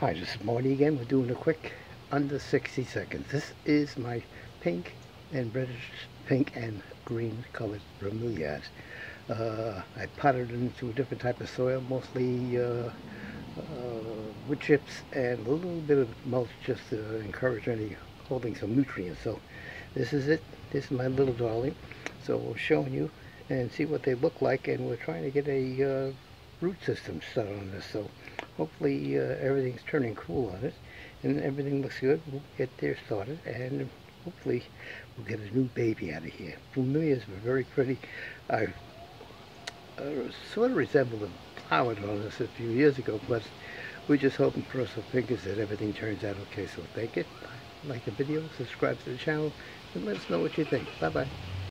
Hi, this is Marty again. We're doing a quick under 60 seconds. This is my pink and reddish pink and green colored bromeliads. I potted into a different type of soil, mostly wood chips and a little bit of mulch just to encourage any holding some nutrients. So this is it. This is my little darling. So we're showing you and see what they look like, and we're trying to get a root system set on this. So hopefully everything's turning cool on it and everything looks good. We'll get there started and hopefully we'll get a new baby out of here. Bromeliads are very pretty. I sort of resemble the flower on this a few years ago, but we're just hoping, cross our fingers, that everything turns out okay. So thank you. Like the video, subscribe to the channel, and let us know what you think. Bye bye.